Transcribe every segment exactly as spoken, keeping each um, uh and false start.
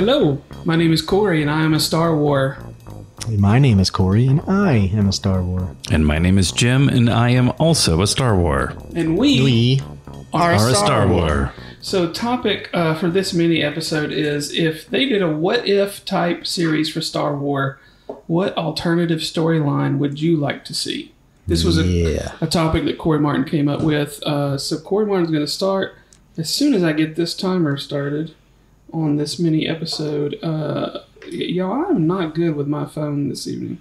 Hello, my name is Corey, and I am a Star Wars. My name is Corey, and I am a Star Wars. And my name is Jim, and I am also a Star Wars. And we, we are, are a Star, Star Wars. So, topic uh, for this mini episode is, if they did a what if type series for Star Wars, what alternative storyline would you like to see? This was a, yeah. a topic that Corey Martin came up with. Uh, so Corey Martin's going to start as soon as I get this timer started on this mini episode. Uh, y'all, I'm not good with my phone this evening.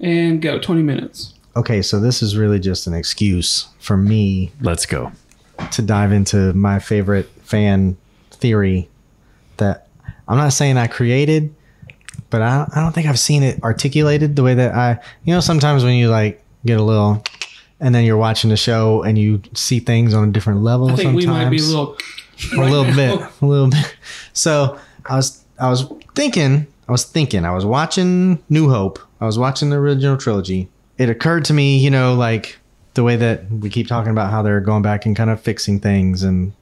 And go, twenty minutes. Okay, so this is really just an excuse for me. Let's go. To dive into my favorite fan theory that I'm not saying I created, but I don't, I don't think I've seen it articulated the way that I... You know, sometimes when you like... get a little, and then you're watching the show and you see things on a different level. I think sometimes. We might be a little, right a little now. bit, a little bit. So I was, I was thinking, I was thinking, I was watching New Hope. I was watching the original trilogy. It occurred to me, you know, like the way that we keep talking about how they're going back and kind of fixing things, and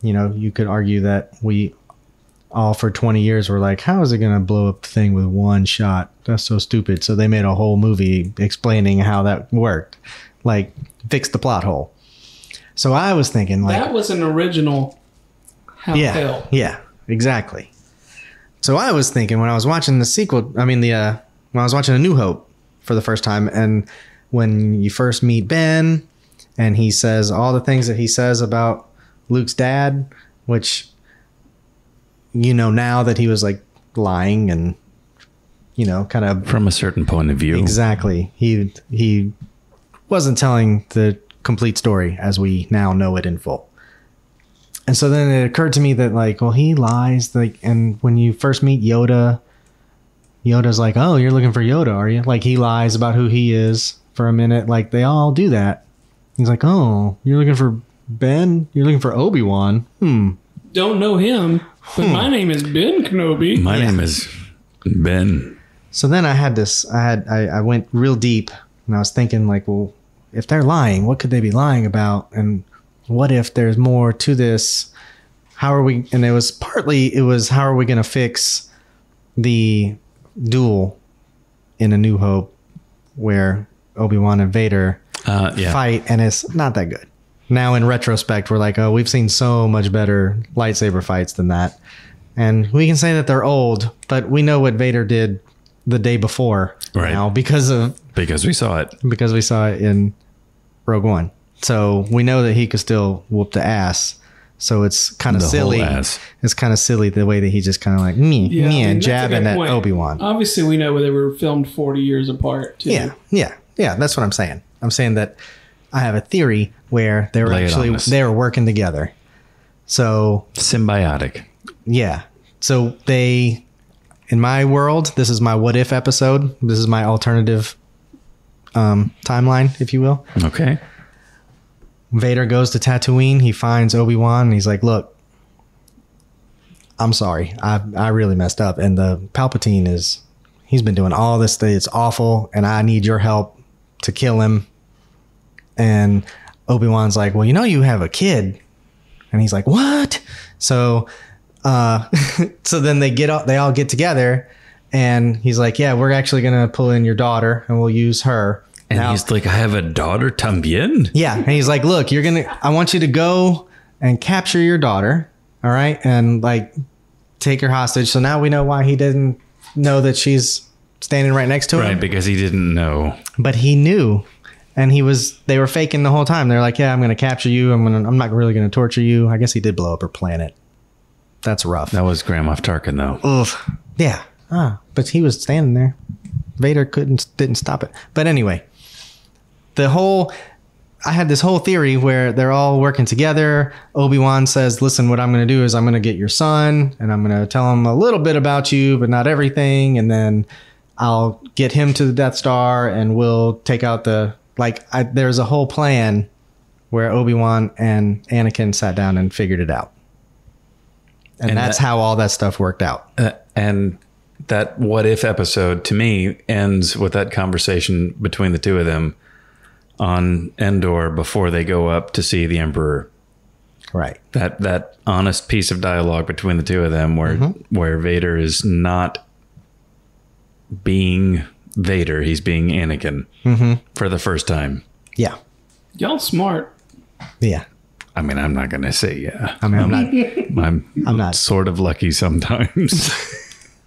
you know, you could argue that we all for twenty years were like, how is it going to blow up the thing with one shot? That's so stupid. So they made a whole movie explaining how that worked, like fix the plot hole. So I was thinking like that was an original. How yeah, hell. yeah, exactly. So I was thinking when I was watching the sequel, I mean the uh, when I was watching A New Hope for the first time, and when you first meet Ben, and he says all the things that he says about Luke's dad, which you know now that he was like lying and. You know, kind of from a certain point of view. Exactly. He he wasn't telling the complete story as we now know it in full. And so then it occurred to me that like, well, he lies. Like, and when you first meet Yoda, Yoda's like, oh, you're looking for Yoda, are you? Like he lies about who he is for a minute. Like they all do that. He's like, oh, you're looking for Ben? You're looking for Obi-Wan? Hmm. Don't know him, but hmm. my name is Ben Kenobi. My yeah. name is Ben. So then I had this, I had, I, I went real deep and I was thinking like, well, if they're lying, what could they be lying about? And what if there's more to this? How are we, and it was partly, it was, how are we going to fix the duel in A New Hope where Obi-Wan and Vader uh, yeah. fight, and it's not that good. Now in retrospect, we're like, oh, we've seen so much better lightsaber fights than that. And we can say that they're old, but we know what Vader did the day before right. now because of because we saw it because we saw it in Rogue One, so we know that he could still whoop the ass. So it's kind of silly. It's kind of silly the way that he just kind of like me, yeah, me, I mean, jabbing at Obi-Wan. Obviously, we know they were filmed forty years apart. Too. Yeah, yeah, yeah. That's what I'm saying. I'm saying that I have a theory where they were Lay actually they were working together. So symbiotic. Yeah. So they. In my world, this is my what if episode. This is my alternative um, timeline, if you will. Okay. Vader goes to Tatooine. He finds Obi-Wan and he's like, look, I'm sorry. I I really messed up. And the Palpatine is, he's been doing all this thing. It's awful. And I need your help to kill him. And Obi-Wan's like, well, you know, you have a kid. And he's like, what? So... Uh, so then they get all, they all get together and he's like, yeah, we're actually going to pull in your daughter and we'll use her. And now, he's like, I have a daughter también. Yeah. And he's like, look, you're going to, I want you to go and capture your daughter. All right. And like take her hostage. So now we know why he didn't know that she's standing right next to him. Right. Because he didn't know, but he knew. And he was, they were faking the whole time. They're like, yeah, I'm going to capture you. I'm going to, I'm not really going to torture you. I guess he did blow up her planet. That's rough. That was Grand Moff Tarkin, though. Oof. Yeah. Ah, but he was standing there. Vader couldn't, didn't stop it. But anyway, the whole, I had this whole theory where they're all working together. Obi-Wan says, listen, what I'm going to do is I'm going to get your son and I'm going to tell him a little bit about you, but not everything. And then I'll get him to the Death Star and we'll take out the, like, I, there's a whole plan where Obi-Wan and Anakin sat down and figured it out. And, and that's that, how all that stuff worked out. Uh, and that what if episode to me ends with that conversation between the two of them on Endor before they go up to see the Emperor. Right. That that honest piece of dialogue between the two of them where mm-hmm. where Vader is not being Vader, he's being Anakin mm-hmm. for the first time. Yeah. Y'all smart. Yeah. I mean, I'm not going to say yeah. I mean, I'm, I'm not. I'm, I'm not sort of lucky sometimes.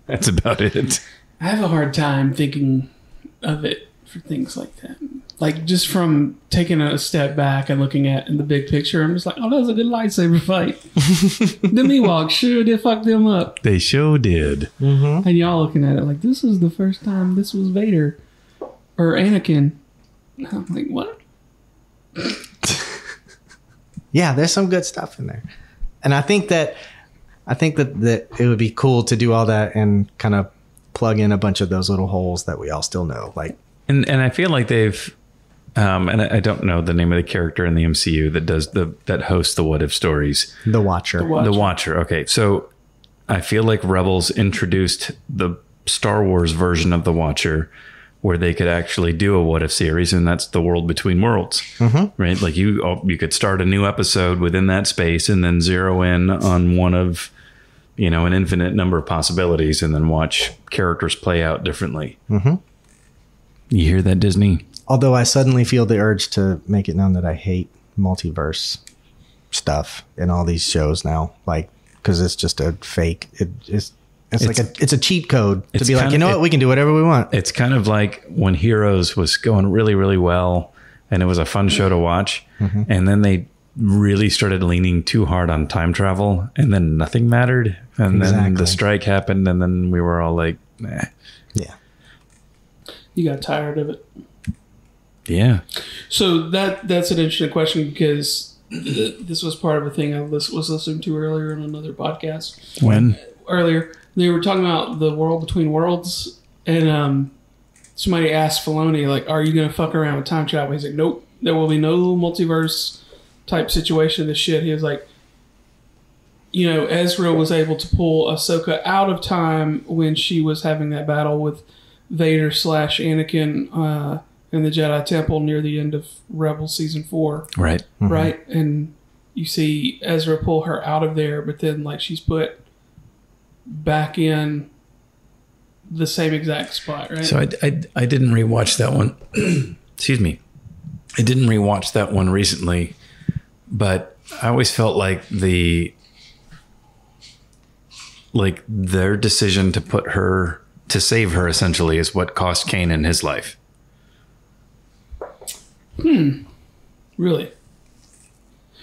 That's about it. I have a hard time thinking of it for things like that. Like just from taking a step back and looking at in the big picture, I'm just like, oh, that was a good lightsaber fight. The Miwoks sure did fuck them up. They sure did. Mm-hmm. And y'all looking at it like, this is the first time this was Vader or Anakin. And I'm like, what? Yeah, there's some good stuff in there. And I think that I think that, that it would be cool to do all that and kind of plug in a bunch of those little holes that we all still know. Like, And and I feel like they've, um, and I, I don't know the name of the character in the M C U that does the that hosts the what if stories. The Watcher. The Watcher. The Watcher. Okay, so I feel like Rebels introduced the Star Wars version of the Watcher, where they could actually do a what if series, and that's the world between worlds, mm-hmm. right? Like you you could start a new episode within that space, and then zero in on one of, you know, an infinite number of possibilities, and then watch characters play out differently. Mm-hmm. You hear that, Disney? Although I suddenly feel the urge to make it known that I hate multiverse stuff in all these shows now, like because it's just a fake. It, it's it's, it's like a, it's a cheat code to be like, you know what, we can do whatever we want. It's kind of like when Heroes was going really, really well, and it was a fun show to watch, mm-hmm. and then they really started leaning too hard on time travel, and then nothing mattered, and exactly. then the strike happened, and then we were all like, nah. Yeah. You got tired of it. Yeah. So that that's an interesting question because th- this was part of a thing I was listening to earlier in another podcast. When? Earlier. They were talking about the world between worlds. And um, somebody asked Filoni, like, are you going to fuck around with time travel? He's like, nope. There will be no multiverse type situation of this shit. He was like, you know, Ezra was able to pull Ahsoka out of time when she was having that battle with Vader slash Anakin uh, in the Jedi Temple near the end of Rebels season four. Right. Mm-hmm. Right. And you see Ezra pull her out of there, but then like she's put back in the same exact spot. Right. So I, I, I didn't rewatch that one. Excuse me. I didn't rewatch that one recently, but I always felt like the, like their decision to put her, to save her essentially is what cost Kanan his life. Hmm. Really?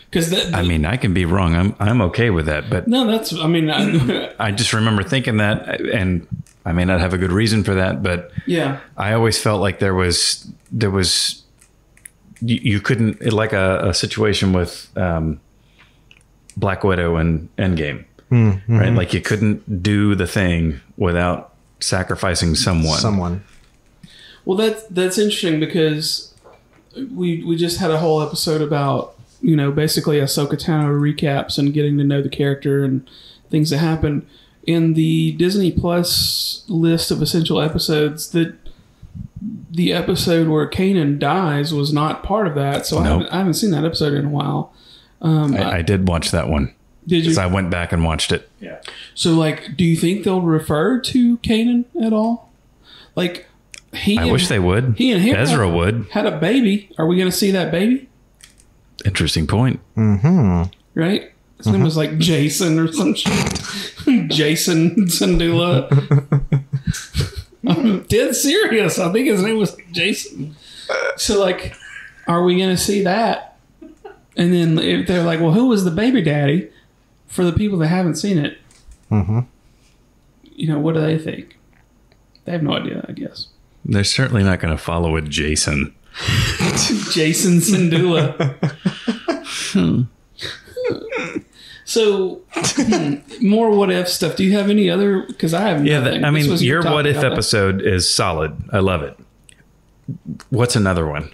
Because that. I mean, I can be wrong. I'm I'm okay with that, but no, that's. I mean, I, I just remember thinking that, and I may not have a good reason for that, but yeah, I always felt like there was there was you, you couldn't like a, a situation with um, Black Widow and Endgame, mm-hmm. right? Like you couldn't do the thing without sacrificing someone. Someone. Well, that's that's interesting because we we just had a whole episode about, you know, basically Ahsoka Tano recaps and getting to know the character and things that happen in the Disney Plus list of essential episodes. That the episode where Kanan dies was not part of that, so nope. I, haven't, I haven't seen that episode in a while. Um, I, I, I did watch that one. Did you? Because I went back and watched it. Yeah. So, like, do you think they'll refer to Kanan at all? Like, he. I and, wish they would. He and him Ezra had, would had a baby. Are we going to see that baby? Interesting point. Mm-hmm. Right. His mm-hmm. name was like Jacen or some shit. Jacen Syndulla. I'm dead serious. I think his name was Jacen. So, like, are we going to see that? And then if they're like, well, who was the baby daddy? For the people that haven't seen it, mm-hmm. you know, what do they think? They have no idea, I guess. They're certainly not going to follow it, Jacen. Jacen Syndulla. hmm. So, hmm, more what if stuff. Do you have any other? Because I have. Yeah, that, I mean, your what if episode that. Is solid. I love it. What's another one?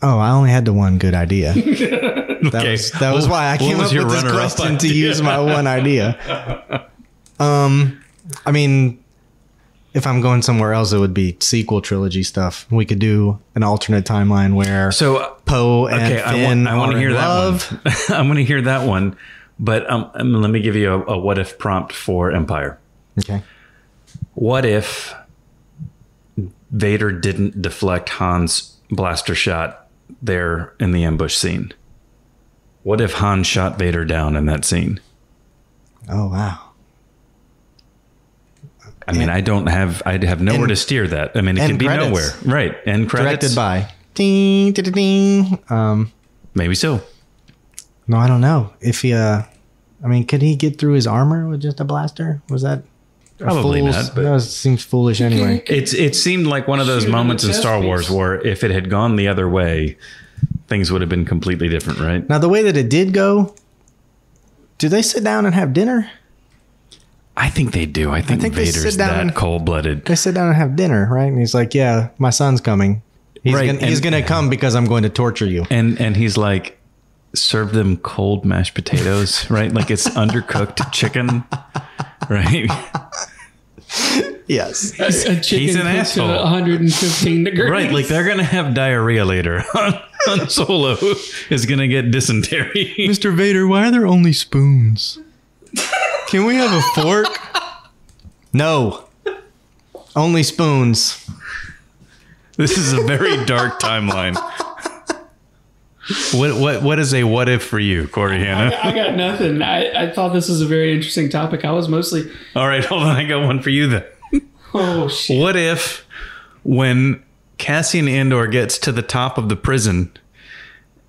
Oh, I only had the one good idea. That, okay. was, that was why I came up with this question to use my one idea. Um, I mean, if I'm going somewhere else, it would be sequel trilogy stuff. We could do an alternate timeline where so Poe and okay, Finn I want, I want to hear love. that one. I want to hear that one. But um, I mean, let me give you a, a what if prompt for Empire. Okay. What if Vader didn't deflect Han's blaster shot there in the ambush scene? What if Han shot Vader down in that scene? Oh, wow. I mean, and, I don't have, I'd have nowhere and, to steer that. I mean, it could be credits. nowhere. Right. End credits. Directed by. Ding, ding, ding. Um, Maybe so. No, I don't know. If he, uh, I mean, could he get through his armor with just a blaster? Was that? Probably not. But that was, seems foolish anyway. It's It seemed like one of those moments in Star Wars where if it had gone the other way, things would have been completely different, right? Now, the way that it did go, do they sit down and have dinner? I think they do. I think, I think Vader's that cold-blooded. They sit down and have dinner, right? And he's like, yeah, my son's coming. He's right, gonna, he's going to come because I'm going to torture you. And And he's like, serve them cold mashed potatoes, right? Like it's undercooked chicken, right? Yes. A, a chicken He's an asshole. one hundred fifteen degrees. Right, like they're going to have diarrhea later. Han Solo is going to get dysentery. Mister Vader, why are there only spoons? Can we have a fork? No. Only spoons. This is a very dark timeline. What what what is a what if for you, Corey Hanna? I, I got nothing. I, I thought this was a very interesting topic. I was mostly... All right, hold on. I got one for you then. Oh, shit. What if when Cassian Andor gets to the top of the prison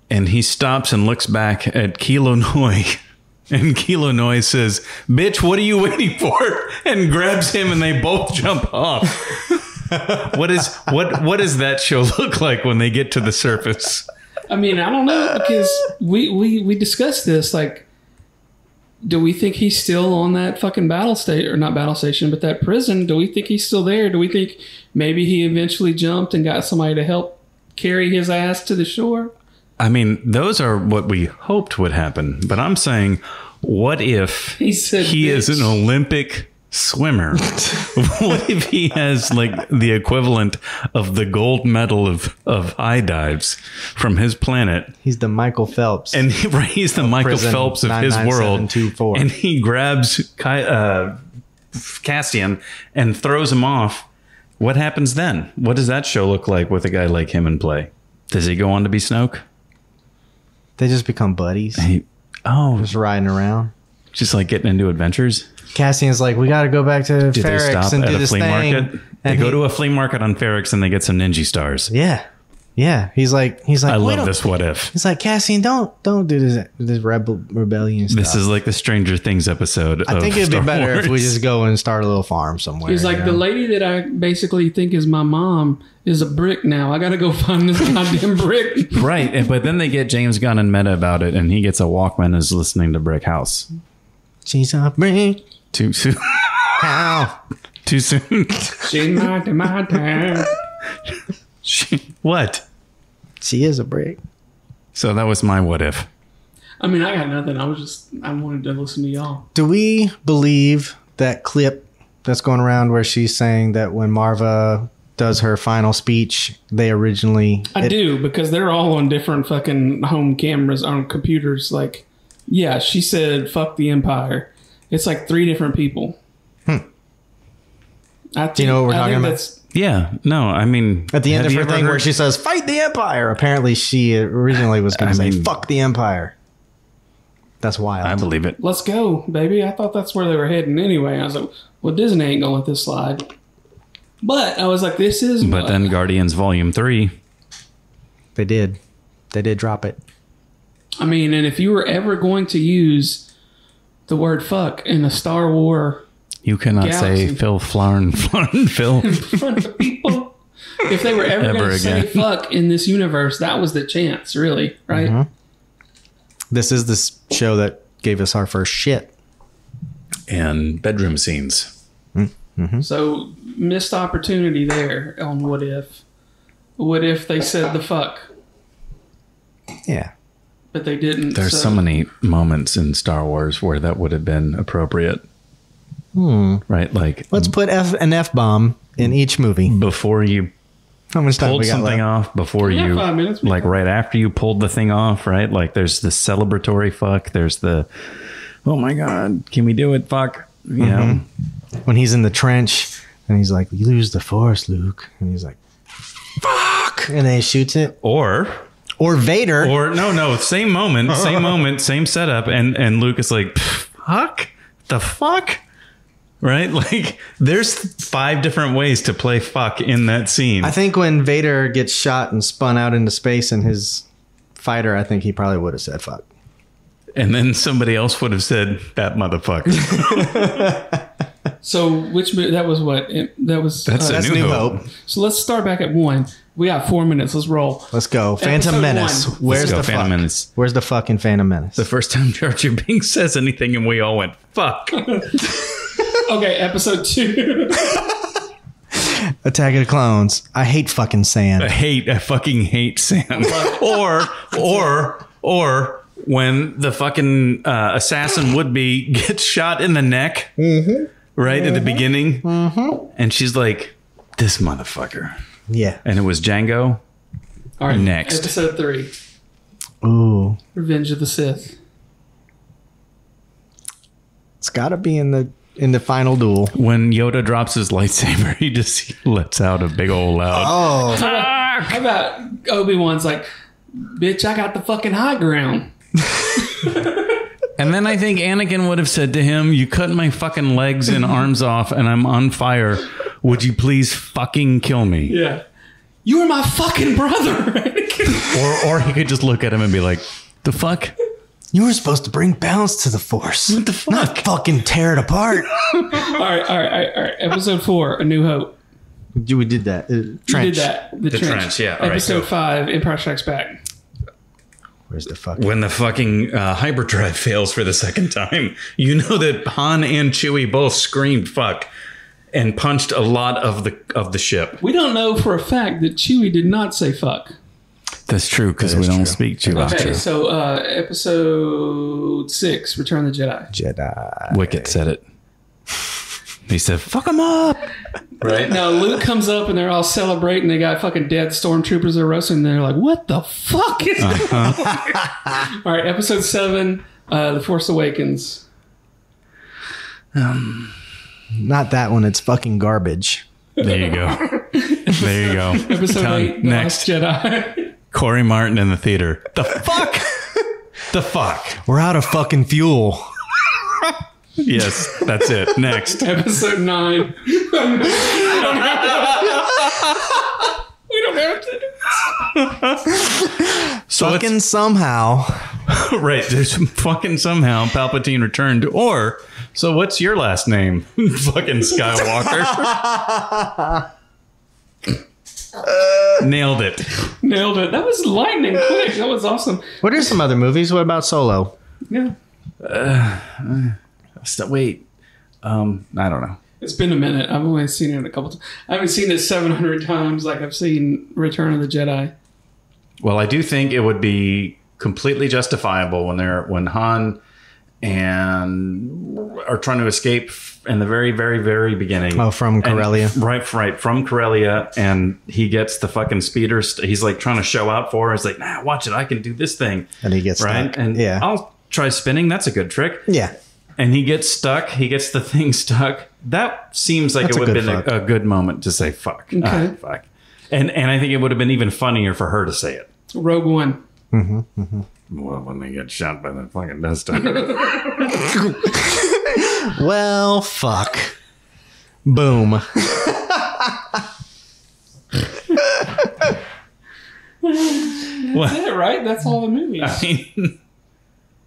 and he stops and looks back at Kilo Noi and Kilo Noi says, bitch, what are you waiting for? And grabs him and they both jump off. What is what what does that show look like when they get to the surface? I mean, I don't know, because we, we, we discussed this. Like, do we think he's still on that fucking battle station, or not battle station, but that prison? Do we think he's still there? Do we think maybe he eventually jumped and got somebody to help carry his ass to the shore? I mean, those are what we hoped would happen. But I'm saying, what if he, said, he is an Olympic swimmer? What if he has like the equivalent of the gold medal of of high dives from his planet? He's the Michael Phelps, and he, right, he's the Michael Phelps of his world. And he grabs Ky, uh, Cassian and throws him off. What happens then? What does that show look like with a guy like him in play? Does he go on to be Snoke? They just become buddies. He, oh, just riding around, just like getting into adventures. Cassian's like, we got to go back to do Ferrix and do this thing. Market? They and go he, to a flea market on Ferrix and they get some ninja stars. Yeah. Yeah. He's like, he's like, I love this what if. He's like, Cassian, don't, don't do this, this rebel rebellion stuff. This is like the Stranger Things episode. I of think it'd Star be better Wars. If we just go and start a little farm somewhere. He's like, you know? The lady that I basically think is my mom is a brick now. I got to go find this goddamn brick. Right. And, but then they get James Gunn and Meta about it and he gets a Walkman and is listening to Brick House. She's a brick. Too soon. How? Too soon. She's not to my time. She, what? She is a brick. So that was my what if. I mean, I got nothing. I was just, I wanted to listen to y'all. Do we believe that clip that's going around where she's saying that when Marva does her final speech, they originally... I it, do, because they're all on different fucking home cameras, on computers. Like, yeah, she said, fuck the Empire. It's like three different people. Hmm. I think, do you know what we're I talking about? Yeah. No, I mean... At the end of her thing heard? Where she says, fight the Empire! Apparently she originally was going to say, mean, fuck the Empire. That's wild. I believe it. Let's go, baby. I thought that's where they were heading anyway. I was like, well, Disney ain't going to let this slide. But I was like, this is... But what? Then Guardians Volume three. They did. They did drop it. I mean, and if you were ever going to use... the word fuck in a Star Wars. You cannot galaxy. Say Phil Flarn, Flarn, Phil. In front of people. If they were ever, ever going to say fuck in this universe, that was the chance, really, right? Mm-hmm. This is this show that gave us our first shit. And bedroom scenes. Mm-hmm. So, missed opportunity there on what if. What if they said the fuck? Yeah. But they didn't. There's so. so many moments in Star Wars where that would have been appropriate. Hmm. Right? Like, let's put F an F-bomb in each movie. Before you How much time pulled we got something left? off, before yeah, you, five minutes, like five. right after you pulled the thing off, right? Like there's the celebratory fuck. There's the, oh my God, can we do it? Fuck. You mm-hmm. know, when he's in the trench and he's like, you lose the force, Luke. And he's like, fuck. And then he shoots it. Or... Or Vader. Or no, no, same moment, same moment, same setup. And, and Luke is like, fuck the fuck. Right? Like there's five different ways to play fuck in that scene. I think when Vader gets shot and spun out into space in his fighter, I think he probably would have said fuck. And then somebody else would have said that motherfucker. So which that was what that was. That's uh, a that's new, new hope. hope. So let's start back at one. We got four minutes. Let's roll. Let's go. Phantom Episode Menace. One. Where's go, the Phantom fuck? Menace. Where's the fucking Phantom Menace? The first time Jar Jar Binks says anything, and we all went fuck. Okay, episode two. Attack of the Clones. I hate fucking sand. I hate. I fucking hate sand. or or or when the fucking uh, assassin would be gets shot in the neck, mm-hmm. right mm-hmm. at the beginning, mm-hmm. and she's like, "This motherfucker." Yeah. And it was Django. All right. Next. Episode three. Ooh. Revenge of the Sith. It's gotta be in the in the final duel. When Yoda drops his lightsaber, he just he lets out a big old loud. Oh. How about, how about Obi-Wan's like, bitch, I got the fucking high ground. And then I think Anakin would have said to him, you cut my fucking legs and arms off and I'm on fire. Would you please fucking kill me? Yeah. You are my fucking brother. or or he could just look at him and be like, the fuck? You were supposed to bring balance to the force. What the fuck? Not fucking tear it apart. all right, all right, all right, all right. Episode four, A New Hope. We did that. Uh, trench. We did that. The, the trench. trench, yeah. All Episode right, so. five, Empire Strikes Back. Where's the fuck? When the fucking uh, hyperdrive fails for the second time, you know that Han and Chewie both screamed fuck and punched a lot of the of the ship. We don't know for a fact that Chewie did not say fuck. That's true, because we don't true. speak Chewbacca. Okay, so uh, episode six, Return of the Jedi. Jedi. Wicket said it. He said, fuck them up. Right? Now Luke comes up and they're all celebrating. They got fucking dead stormtroopers that are roasting. And they're like, what the fuck is uh-huh. going on? All right, episode seven, uh, The Force Awakens. Um, Not that one. It's fucking garbage. There you go. There you go. Episode Come, eight, The Next Last Jedi. Corey Martin in the theater. The fuck? The fuck? We're out of fucking fuel. Yes, that's it. Next. Episode nine. We don't have to do this. So fucking somehow. Right. There's fucking somehow Palpatine returned. Or, so what's your last name? Fucking Skywalker. Uh, Nailed it. Nailed it. That was lightning quick. That was awesome. What are some other movies? What about Solo? Yeah. Uh, uh. So, wait, um, I don't know. It's been a minute. I've only seen it a couple times. I haven't seen it seven hundred times like I've seen Return of the Jedi. Well, I do think it would be completely justifiable when they're when Han and are trying to escape in the very, very, very beginning. Oh, from Corellia. And, right, right. From Corellia. And he gets the fucking speeder. St- he's like trying to show out for her. He's like, nah, watch it. I can do this thing. And he gets right? stuck. And yeah. I'll try spinning. That's a good trick. Yeah. And he gets stuck. He gets the thing stuck. That seems like That's it would have been a, a good moment to say fuck. Okay. Ah, fuck. And and I think it would have been even funnier for her to say it. Rogue One. Mm-hmm, mm-hmm. Well, when they get shot by that fucking dust. Well, fuck. Boom. That's it, right? That's all the movies. I mean,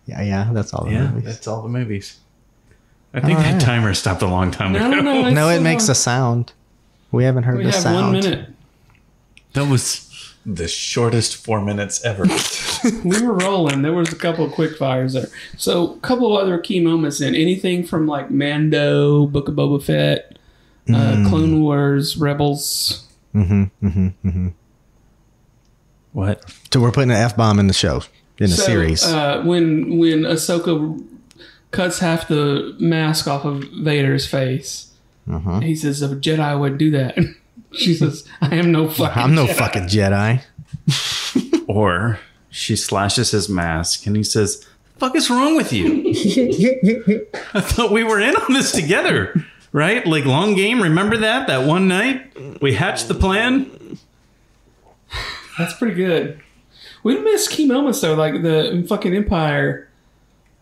Yeah, yeah, that's all the yeah, movies. That's all the movies. I think all that right. timer stopped a long time ago. No, no, no, it makes long. a sound. We haven't heard we the have sound. One minute. That was the shortest four minutes ever. We were rolling. There was a couple of quick fires there. So a couple of other key moments in. Anything from like Mando, Book of Boba Fett, mm. uh, Clone Wars, Rebels. Mm-hmm, mm-hmm, mm-hmm. What? So we're putting an F-bomb in the show. In the so, series, uh, when when Ahsoka cuts half the mask off of Vader's face. Uh-huh. He says, a Jedi would do that. She says, I am no fucking I'm no Jedi. fucking Jedi. Or she slashes his mask and he says, the fuck is wrong with you? I thought we were in on this together, right? Like long game. Remember that? That one night we hatched the plan. That's pretty good. We miss Key moments though, like the fucking Empire.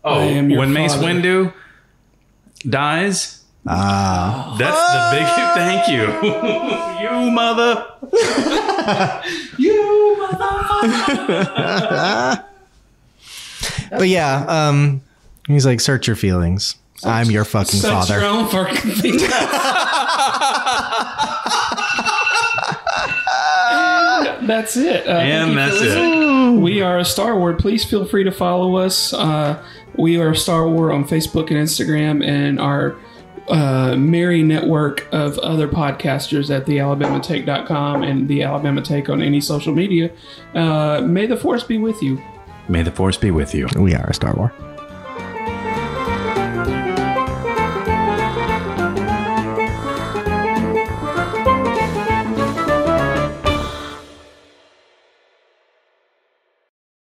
Oh, when Mace Windu dies. Ah, that's oh. the big thank you. You mother. You mother. But yeah, um, he's like, search your feelings. Search, I'm your fucking search father. Search your own fucking feelings. That's it. Uh, and that's it. We are a Star Wars. Please feel free to follow us. Uh, we are Star Wars on Facebook and Instagram, and our Uh, merry network of other podcasters at the alabama take dot com and the Alabama Take on any social media. Uh, may the force be with you. May the force be with you. We are a Star Wars.